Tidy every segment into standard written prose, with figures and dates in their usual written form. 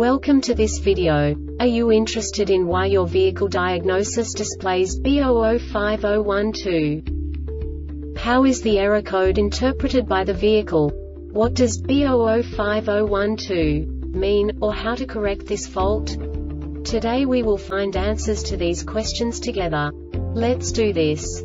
Welcome to this video. Are you interested in why your vehicle diagnosis displays B005012? How is the error code interpreted by the vehicle? What does B005012 mean, or how to correct this fault? Today we will find answers to these questions together. Let's do this.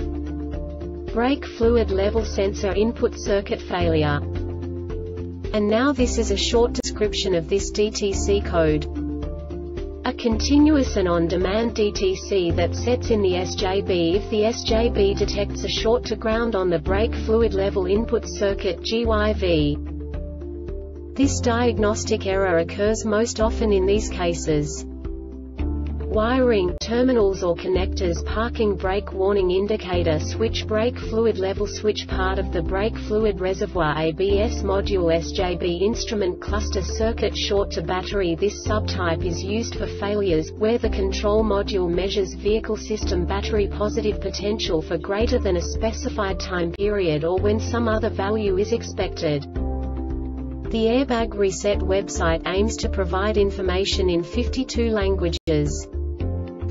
brake fluid level sensor input circuit failure. And now this is a short description of this DTC code. A continuous and on-demand DTC that sets in the SJB if the SJB detects a short to ground on the brake fluid level input circuit (GYV). This diagnostic error occurs most often in these cases: wiring, terminals or connectors, parking brake warning indicator switch, brake fluid level switch, part of the brake fluid reservoir, ABS module, SJB instrument cluster circuit, short to battery. This subtype is used for failures where the control module measures vehicle system battery positive potential for greater than a specified time period or when some other value is expected. The Airbag Reset website aims to provide information in 52 languages.